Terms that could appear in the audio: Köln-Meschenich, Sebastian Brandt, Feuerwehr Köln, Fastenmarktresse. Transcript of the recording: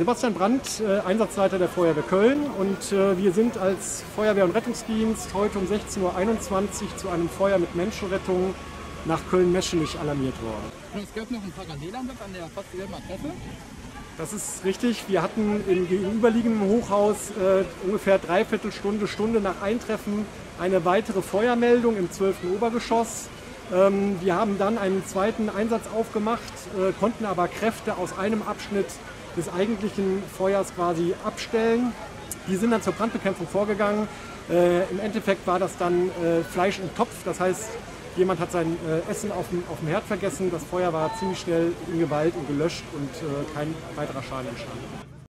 Sebastian Brandt, Einsatzleiter der Feuerwehr Köln, und wir sind als Feuerwehr- und Rettungsdienst heute um 16.21 Uhr zu einem Feuer mit Menschenrettung nach Köln-Meschenich alarmiert worden. Es gab noch einen Parallelanlauf an der Fastenmarktresse. Das ist richtig. Wir hatten im gegenüberliegenden Hochhaus ungefähr Stunde nach Eintreffen eine weitere Feuermeldung im 12. Obergeschoss. Wir haben dann einen zweiten Einsatz aufgemacht, konnten aber Kräfte aus einem Abschnitt des eigentlichen Feuers quasi abstellen. Die sind dann zur Brandbekämpfung vorgegangen. Im Endeffekt war das dann Fleisch im Topf, das heißt, jemand hat sein Essen auf dem Herd vergessen. Das Feuer war ziemlich schnell in Gewalt und gelöscht und kein weiterer Schaden entstanden.